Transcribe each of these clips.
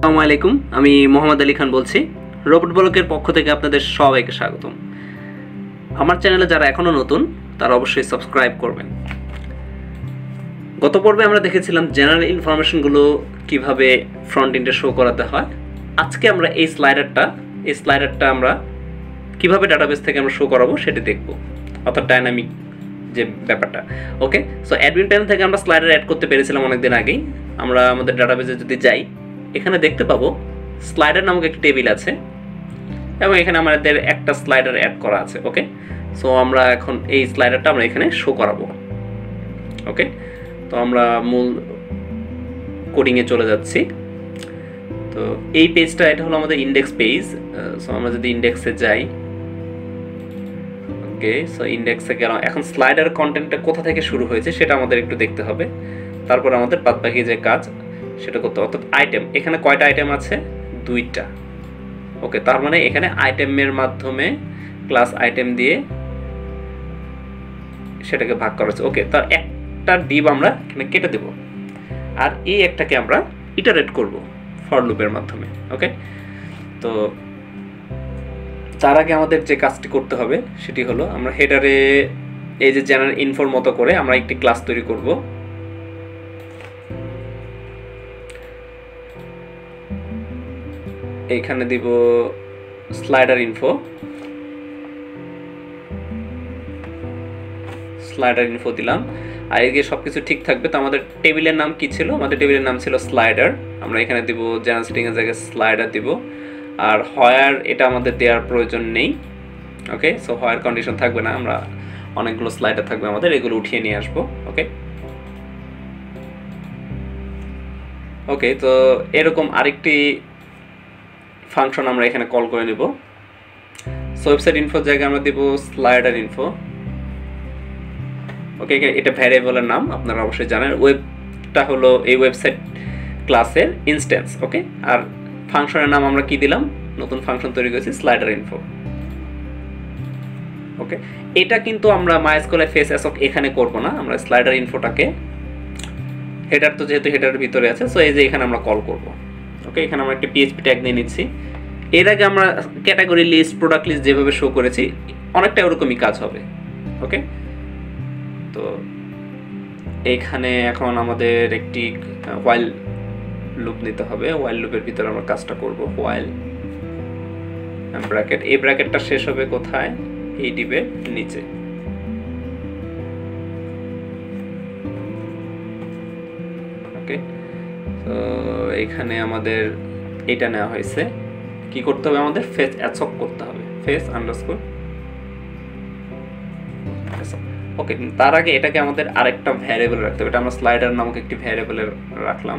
আসসালামু আলাইকুম, আমি মোহাম্মদ আলী খান বলছি। রোবট ব্লকের পক্ষ থেকে আপনাদের সবাইকে স্বাগতম। আমার চ্যানেলে যারা এখনও নতুন তারা অবশ্যই সাবস্ক্রাইব করবেন। গত পর্বে আমরা দেখেছিলাম জেনারেল ইনফরমেশনগুলো কীভাবে ফ্রন্ট এন্ডে শো করাতে হয়। আজকে আমরা এই স্লাইডারটা আমরা কীভাবে ডাটাবেস থেকে আমরা শো করাবো সেটা দেখব, অর্থাৎ ডাইনামিক যে ব্যাপারটা। ওকে, সো অ্যাডমিন প্যানেল থেকে আমরা স্লাইডার অ্যাড করতে পেরেছিলাম অনেকদিন আগেই। আমরা আমাদের ডাটাবেসে যদি যাই, এখানে দেখতে পাবো স্লাইডার নামক একটি টেবিল আছে এবং এখানে আমাদের একটা স্লাইডার অ্যাড করা আছে। ওকে, সো আমরা এখন এই স্লাইডারটা আমরা এখানে শো করাবো। ওকে, তো আমরা মূল কোডিংয়ে চলে যাচ্ছি। তো এই পেজটা, এটা হলো আমাদের ইন্ডেক্স পেজ। সো আমরা যদি ইন্ডেক্সে যাই, ওকে, সো ইন্ডেক্সে গেলাম। এখন স্লাইডার কন্টেন্টটা কোথা থেকে শুরু হয়েছে সেটা আমাদের একটু দেখতে হবে, তারপর আমাদের বাদবাকি যে কাজ সেটা করতে, অর্থাৎ আইটেম। এখানে কয়টা আইটেম আছে? 2টা। ওকে, তার মানে এখানে আইটেমের মাধ্যমে ক্লাস আইটেম দিয়ে সেটাকে ভাগ করা হচ্ছে। ওকে, তার একটা ডিব আমরা এখানে কেটে দেব আর এই একটাকে আমরা ইটারেট করব ফর লুপের মাধ্যমে। ওকে, তো তার আগে আমাদের যে কাজটি করতে হবে সেটি হলো আমরা হেডারে এই যে জেনারেল ইনফোর মতো করে আমরা একটি ক্লাস তৈরি করব। এইখানে দিব স্লাইডার ইনফো দিলাম। আর এদিকে সবকিছু ঠিক থাকবে। তো আমাদের টেবিলের নাম কি ছিল? আমাদের টেবিলের নাম ছিল স্লাইডার। আমরা এখানে দিব জেনারেল সেটিং এর জায়গায় স্লাইডার দিব। আর হয়ার এটা আমাদের দেওয়ার প্রয়োজন নেই। ওকে, সো হয়ার কন্ডিশন থাকবে না। আমরা অনেকগুলো স্লাইডার থাকবে আমাদের, এগুলো উঠিয়ে নিয়ে আসবো। ওকে ওকে তো এরকম আরেকটি ফাংশন আমরা এখানে কল করে নেব। সো ওয়েবসাইট ইনফোর জায়গায় আমরা দেব স্লাইডার ইনফো। ওকে, এটা ভ্যারিয়েবলের নাম আপনারা অবশ্যই জানেন। ওয়েবটা হলো এই ওয়েবসাইট ক্লাসের ইনস্ট্যান্স। ওকে, আর ফাংশনের নাম আমরা কি দিলাম? নতুন ফাংশন তৈরি করেছি স্লাইডার ইনফো। ওকে, এটা কিন্তু আমরা মাইস্কুলে ফেস অ্যাসক এখানে করব না। আমরা স্লাইডার ইনফোটাকে হেডার, তো যেহেতু হেডারের ভিতরে আছে, সো এই যে এখানে আমরা কল করব। ওকে, এখানে আমরা একটা পিএইচপি ট্যাগ নিয়ে নিচ্ছি। এর আগে আমরা ক্যাটাগরি লিস্ট, প্রোডাক্ট লিস্ট যেভাবে শো করেছি অনেকটা ওরকমই কাজ হবে। ওকে, তো এইখানে এখন আমাদের একটি হোয়াইল লুপ নিতে হবে। হোয়াইল লুপের ভিতরে আমরা কাজটা করব। হোয়াইল ব্র্যাকেট, এই ব্র্যাকেটটা শেষ হবে কোথায়? এই ডিবের নিচে। ওকে, তো এখানে আমাদের এটা নেওয়া হয়েছে। কি করতে হবে আমাদের? ফেস অ্যাসক করতে হবে, ফেস আন্ডারস্কোর। ওকে, তার আগে এটাকে আমাদের আরেকটা ভ্যারিয়েবল রাখতে হবে। এটা আমরা স্লাইডার নামক একটি ভ্যারিয়েবলে রাখলাম।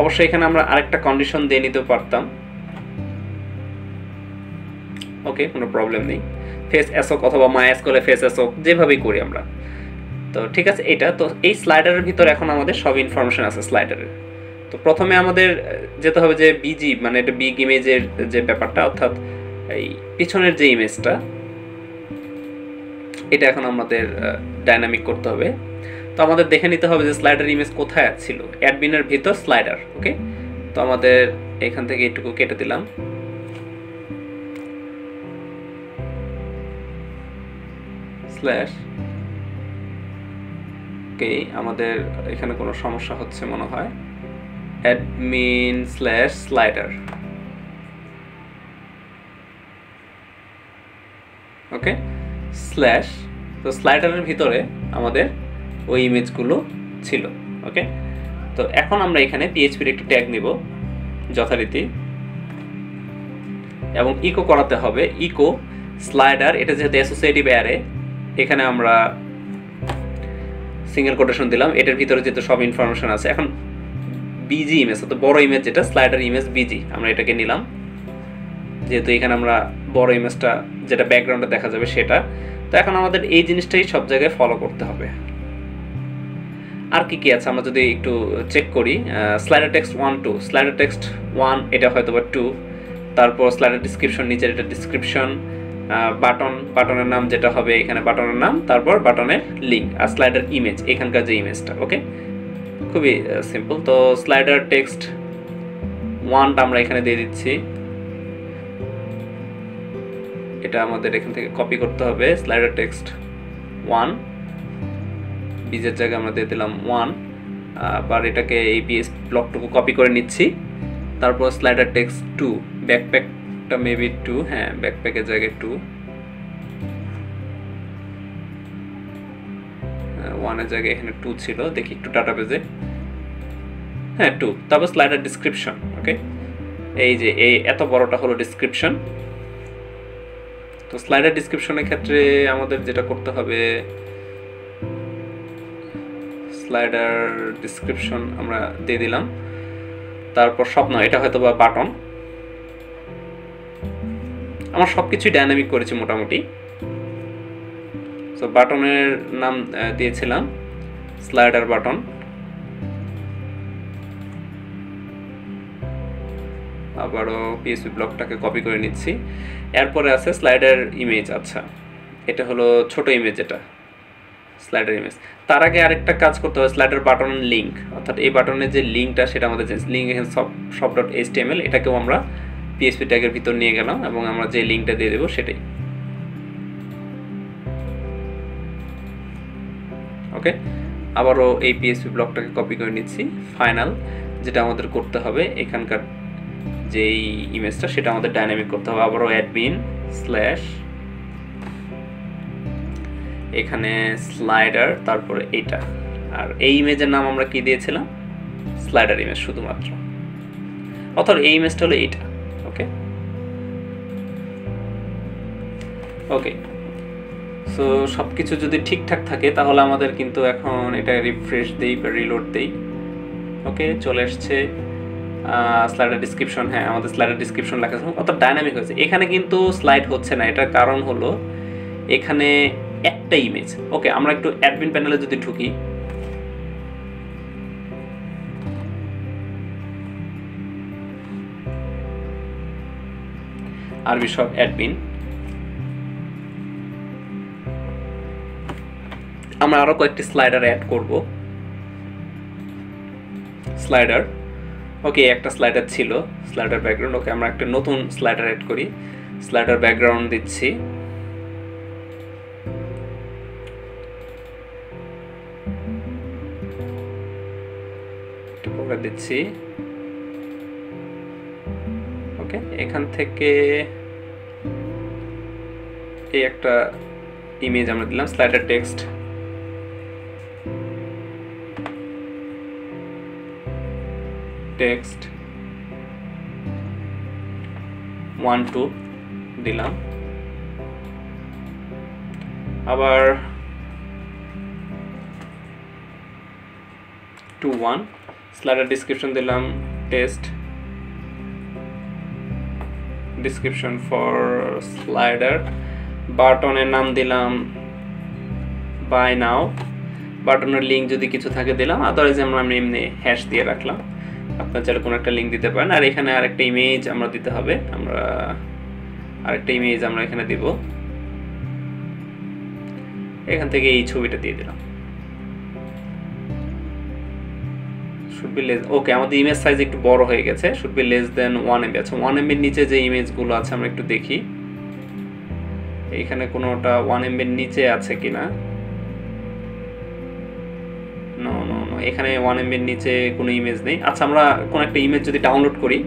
অবশ্যই এখানে আমরা আরেকটা কন্ডিশন দিয়ে নিতে পারতাম। ওকে, কোনো প্রবলেম নেই। ফেস অ্যাসক অথবা MySQL ফেস অ্যাসক যেভাবেই করি আমরা, তো ঠিক আছে। এটা তো এই স্লাইডারের ভিতর এখন আমাদের সব ইনফরমেশন আছে স্লাইডারের। তো প্রথমে আমাদের যেতে হবে যে বিজি, মানে এটা বিগ ইমেজের যে ব্যাপারটা, অর্থাৎ এই পিছনের যে ইমেজটা, এটা এখন আমাদের ডাইনামিক করতে হবে। তো আমাদের দেখে নিতে হবে যে স্লাইডার ইমেজ কোথায় ছিল। অ্যাডমিনের ভিতর স্লাইডার। ওকে, তো আমাদের এখান থেকে এটুকু কেটে দিলাম। স্ল্যাশ। ওকে, আমাদের এখানে কোনো সমস্যা হচ্ছে মনে হয়। Admin slash slider. Okay, slash. তো স্লাইডারের ভিতরে আমাদের ওই ইমেজগুলো ছিল। ওকে, তো এখন আমরা এখানে পিএইচপির একটি ট্যাগ নিব যথারীতি, এবং ইকো করাতে হবে। ইকো স্লাইডার, এটা যেহেতু অ্যাসোসিয়েটিভ অ্যারে, এখানে আমরা সিঙ্গেল কোটেশন দিলাম। এটার ভিতরে যেহেতু সব ইনফরমেশন আছে। এখন বিজি ইমেজ, অর্থাৎ বড় ইমেজ, যেটা স্লাইডার ইমেজ বিজি, আমরা এটাকে নিলাম। যেহেতু এখানে আমরা বড় ইমেজটা যেটা ব্যাকগ্রাউন্ডে দেখা যাবে সেটা, তো এখন আমাদের এই জিনিসটাই সব জায়গায় ফলো করতে হবে। আর কি কি আছে আমরা যদি একটু চেক করি, স্লাইডার টেক্সট 1 2, স্লাইডার টেক্সট 1 এটা হয়তো বা 2, তারপর স্লাইডার ডিসক্রিপশন নিচে এটা ডিসক্রিপশন, বাটনের নাম যেটা হবে এখানে বাটনের নাম, তারপর বাটনের লিঙ্ক, আর স্লাইডার ইমেজ এখানকার যে ইমেজটা। ওকে, খুবই সিম্পল। তো স্লাইডার টেক্সট ওয়ানটা আমরা এখানে দিয়ে দিচ্ছি, এটা আমাদের এখান থেকে কপি করতে হবে। স্লাইডার টেক্সট ওয়ান বিজের জায়গায় আমরা দিয়ে দিলাম ওয়ান। আবার এটাকে এই পিএস ব্লকটুকু কপি করে নিচ্ছি। তারপর স্লাইডার টেক্সট টু, ব্যাকপ্যাকটা মেবি টু, হ্যাঁ ব্যাকপ্যাকের জায়গায় টু, ওয়ানের জায়গায় এখানে টু ছিল, দেখি একটু ডাটাবেজে, হ্যাঁ টু। তারপর স্লাইডার ডিসক্রিপশন, ওকে এই যে এই এত বড়টা হলো ডিসক্রিপশন। তো স্লাইডার ডিসক্রিপশনের ক্ষেত্রে আমাদের যেটা করতে হবে, স্লাইডার ডিসক্রিপশন আমরা দিয়ে দিলাম। তারপর স্বপ্ন, এটা হয়তো বা বাটন। আমার সবকিছুই ডাইনামিক করেছি মোটামুটি। তো বাটনের নাম দিয়েছিলাম স্লাইডার বাটন, আবারও পিএসপি ব্লকটাকে কপি করে নিচ্ছি। এরপরে আছে স্লাইডার ইমেজ, আচ্ছা এটা হলো ছোট ইমেজ, এটা স্লাইডার ইমেজ। তার আগে আরেকটা কাজ করতে হবে, স্লাইডার বাটন লিঙ্ক, অর্থাৎ এই বাটনের যে লিঙ্কটা সেটা আমাদের লিঙ্ক এখানে shop.html, এটাকেও আমরা পিএসপি ট্যাগের ভিতর নিয়ে গেলাম এবং আমরা যে লিঙ্কটা দিয়ে দেবো সেটাই, ওকে। আবারও এই পিএসপি ব্লকটাকে কপি করে নিচ্ছি। ফাইনাল যেটা আমাদের করতে হবে, এখানকার যেই ইমেজটা সেটা আমাদের ডাইনামিক করতে হবে। আবারও অ্যাডমিন স্ল্যাশ, এখানে স্লাইডার, তারপরে এটা, আর এই ইমেজের নাম আমরা কি দিয়েছিলাম, স্লাইডার ইমেজ শুধুমাত্র, অর্থাৎ এই ইমেজটা হলো এটা, ওকে ওকে। সো সব কিছু যদি ঠিকঠাক থাকে তাহলে আমাদের কিন্তু এখন এটা রিফ্রেশ দিই বা রিলোড দিই, ওকে চলে এসছে স্লাইডার ডিসক্রিপশন, হ্যাঁ আমাদের স্লাইডার ডিসক্রিপশন লেখা আছে, অর্থাৎ ডাইনামিক হয়েছে। এখানে কিন্তু স্লাইড হচ্ছে না, এটার কারণ হলো এখানে একটা ইমেজ, ওকে। আমরা একটু অ্যাডমিন প্যানেলে যদি ঢুকি, আরবি সব অ্যাডমিন, আমরা আরো কয়েকটি স্লাইডার অ্যাড করব। স্লাইডার, ওকে একটা স্লাইডার ছিল, স্লাইডার ব্যাকগ্রাউন্ড, ওকে আমরা একটা নতুন স্লাইডার অ্যাড করি। স্লাইডার ব্যাকগ্রাউন্ড দিচ্ছি, দিচ্ছি ওকে। এখান থেকে এই একটা ইমেজ আমরা দিলাম, স্লাইডার টেক্সট টেক্সট 1 2 দিলাম। আবার 2 1, স্লাইডার ডিসক্রিপশন দিলাম টেক্সট ডিসক্রিপশন ফর স্লাইডার বাটনের নাম দিলাম বাই নাও, বাটনের লিঙ্ক যদি কিছু থাকে দিলাম, আদারওয়াইজ আমরা এমনি হ্যাশ দিয়ে রাখলাম, আপনার চাইলে কোনো একটা লিঙ্ক দিতে পারেন। আর এখানে আরেকটা ইমেজ আমরা দিতে হবে, আমরা আরেকটা ইমেজ আমরা এখানে দিব, এখান থেকে এই ছবিটা দিয়ে দিলাম, শুড বি লেস, ওকে আমাদের ইমেজ সাইজ একটু বড় হয়ে গেছে, should be less than 1 MB। আচ্ছা 1 MB নিচে যে ইমেজগুলো আছে আমরা একটু দেখি, এইখানে কোনোটা 1 MB নিচে আছে কিনা, নো নো নো এখানে 1 MB নিচে কোনো ইমেজ নেই। আচ্ছা আমরা কোন একটা ইমেজ যদি ডাউনলোড করি,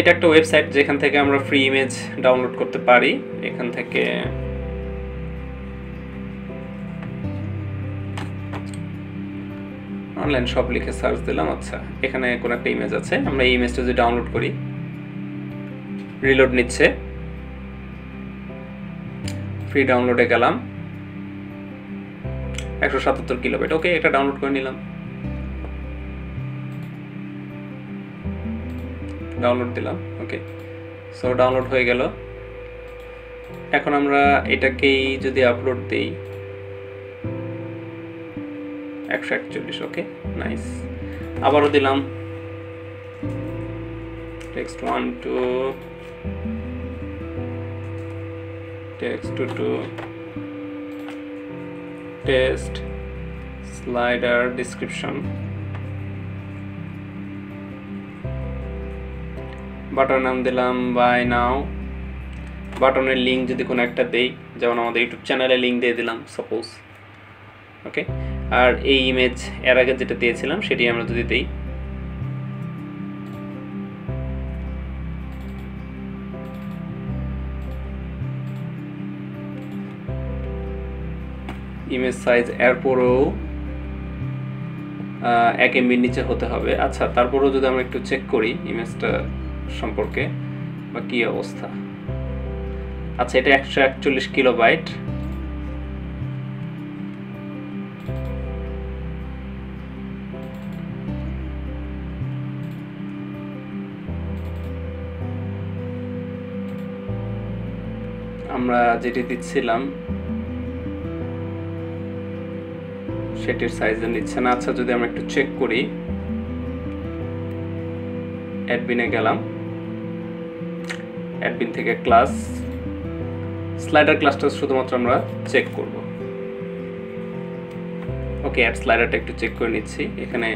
এটা একটা ওয়েবসাইট যেখান থেকে আমরা ফ্রি ইমেজ ডাউনলোড করতে পারি, এখান থেকে অনলাইন শপ লিখে সার্চ দিলাম। আচ্ছা এখানে কোন একটা ইমেজ আছে, আমরা এই ইমেজটা যদি ডাউনলোড করি, রিলোড নিচ্ছে, ফ্রি ডাউনলোডে গেলাম, 177 কিলোবাইট, ওকে এটা ডাউনলোড করে নিলাম, ডাউনলোড দিলাম, ওকে সো ডাউনলোড হয়ে গেল। এখন আমরা এটাকেই যদি আপলোড দিই, 141, ওকে নাইস। আবারও দিলাম text 1 2 text to text slider description button নাম দিলাম by now বাটনের লিংক যদি কোনো একটা দেই যেমন আমাদের ইউটিউব চ্যানেলে লিংক দিয়ে দিলাম সাপোজ ওকে আর এই ইমেজ এর আগে যেটা দিয়েছিলাম সেটি আমরা যদি দেই ইমেজ সাইজ এরপরও এক এমবির নিচে হতে হবে আচ্ছা তারপরেও যদি আমরা একটু চেক করি ইমেজটা সম্পর্কে বা কি অবস্থা আচ্ছা এটা 141 কিলোবাইট আমরা যেটি দিচ্ছিলাম সেটির সাইজ নিচ্ছে না আচ্ছা যদি আমরা একটু চেক করি অ্যাডমিনে গেলাম অ্যাডমিন থেকে ক্লাস স্লাইডার ক্লাসটা শুধুমাত্র আমরা চেক করব ওকে অ্যাপ স্লাইডারটা একটু চেক করে নিচ্ছি এখানে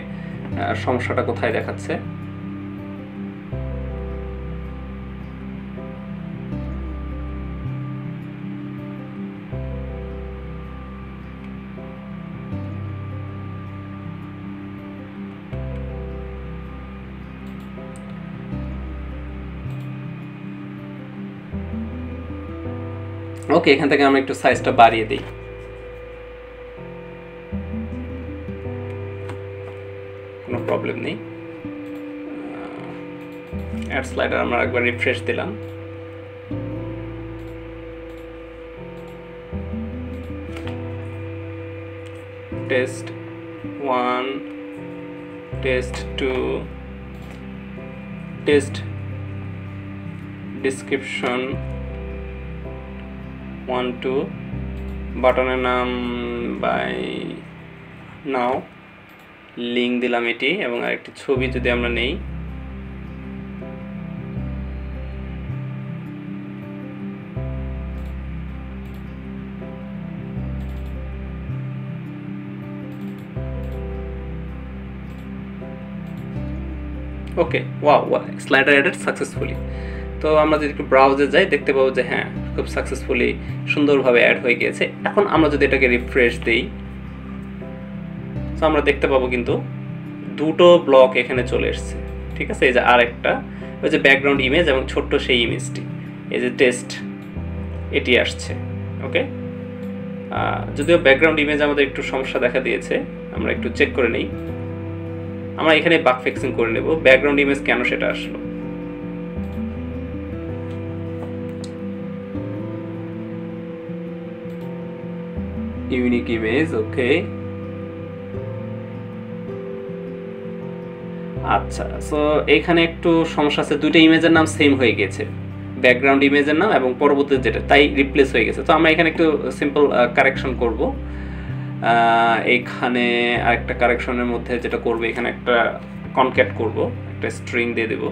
সমস্যাটা কোথায় দেখাচ্ছে ओके এখান থেকে আমরা একটু সাইজটা বাড়িয়ে দেই কোনো প্রবলেম নেই অ্যাড স্লাইডার আমরা একবার রিফ্রেশ দিলাম টেস্ট 1 টেস্ট 2 টেস্ট ডেসক্রিপশন 1 2 বাটনের নাম বাই নাও লিংক দিলাম এটি এবং আরেকটি ছবি যদি আমরা নেই okay wow slider edit successfully তো আমরা যদি একটু ব্রাউজে যাই দেখতে পাবো যে হ্যাঁ খুব সাকসেসফুলি সুন্দরভাবে অ্যাড হয়ে গিয়েছে এখন আমরা যদি এটাকে রিফ্রেশ দেই তো আমরা দেখতে পাবো কিন্তু দুটো ব্লক এখানে চলে এসেছে ঠিক আছে এই যে আরেকটা ওই যে ব্যাকগ্রাউন্ড ইমেজ এবং ছোট্ট সেই ইমেজটি এই যে টেস্ট এটি আসছে ওকে যদিও ব্যাকগ্রাউন্ড ইমেজ আমাদের একটু সমস্যা দেখা দিয়েছে আমরা একটু চেক করে নিই আমরা এখানে বাগ ফিক্সিং করে নেব ব্যাকগ্রাউন্ড ইমেজ কেন সেটা আসলো unique image okay আচ্ছা সো এখানে একটু সমস্যা আছে দুটো ইমেজের নাম সেম হয়ে গেছে ব্যাকগ্রাউন্ড ইমেজের নাম এবং পরবর্তীতে যেটা তাই রিপ্লেস হয়ে গেছে তো আমরা এখানে একটু সিম্পল কারেকশন করব এখানে আরেকটা কারেকশনের মধ্যে যেটা করব এখানে একটা কনক্যাট করব একটা স্ট্রিং দিয়ে দেব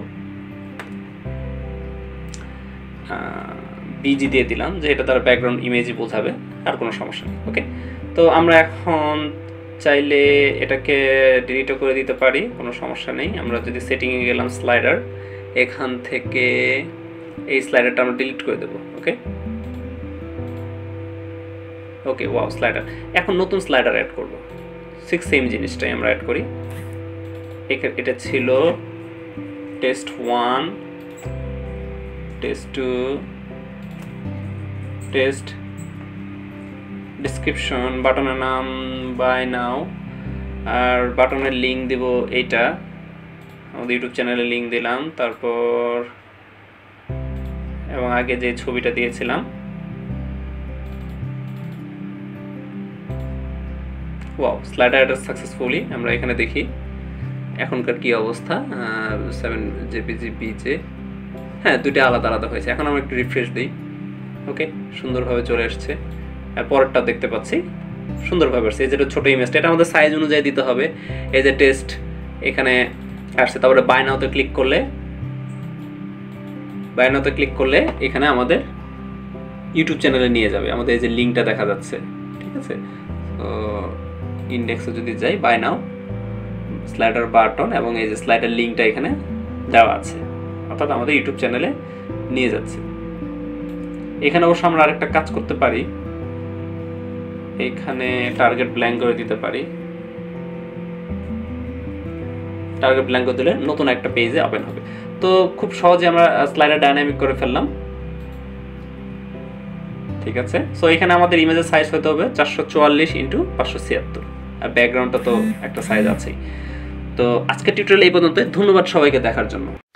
বিজি দিয়ে দিলাম যে এটা তার ব্যাকগ্রাউন্ড ইমেজই বোঝাবে আর কোনো সমস্যা নেই ওকে তো আমরা এখন চাইলে এটাকে ডিলিটও করে দিতে পারি কোনো সমস্যা নেই আমরা যদি সেটিংয়ে গেলাম স্লাইডার এখান থেকে এই স্লাইডারটা আমরা ডিলিট করে দেবো ওকে ওকে ওয়াও স্লাইডার এখন নতুন স্লাইডার অ্যাড করব ঠিক সেম জিনিসটাই আমরা অ্যাড করি এটা ছিল টেস্ট 1 টেস্ট 2 টেস্ট ডিসক্রিপশন বাটনের নাম বাই নাও আর বাটনের লিংক দেব এইটা আমাদের ইউটিউব চ্যানেলে লিংক দিলাম তারপর এবং আগে যে ছবিটা দিয়েছিলাম ওয়াও স্লাইডার এটা সাকসেসফুলি আমরা এখানে দেখি এখনকার কি অবস্থা 7 জেপিজি হ্যাঁ দুটো আলাদা আলাদা হয়েছে এখন আমরা একটু রিফ্রেশ দিই ওকে সুন্দরভাবে চলে আসছে আর পরেরটা দেখতে পাচ্ছি সুন্দরভাবে আসছে এই যেটা ছোটো ইমেজটা এটা আমাদের সাইজ অনুযায়ী দিতে হবে এই যে টেস্ট এখানে আসছে তারপরে বাই নাওতে ক্লিক করলে এখানে আমাদের यूट्यूब चैनले निये जाबे आमादेर एई जे लिंकटा देखा जाच्छे ठीक आछे। तो इंडेक्से जदि जाई बाय नाउ स्लाइडर बाटन एबं एई जे स्लाइडर लिंकटा एखाने देওয়া আছে अर्थात आमादेर यूट्यूब चैनले निये जाच्छे। एखाने अवश्य आमरा आरेकटा काज करते पाরি एखाने टार्गेट ब्लैंक करे दिते पाরি। टार्गेट ब्लैंक करे दिले नतुन एकटा पेजे ओपेन होबे। तो खूब सहजे आमरा स्लाइडर डायनामिक करे फेललाम ठीक है। सो ये हमारे इमेजर साइज होते हैं 444 × 576 और बैकग्राउंड तो एक साइज आई। तो आज के टिউটোরিয়াল এই পর্যন্ত। ধন্যবাদ সবাইকে দেখার জন্য।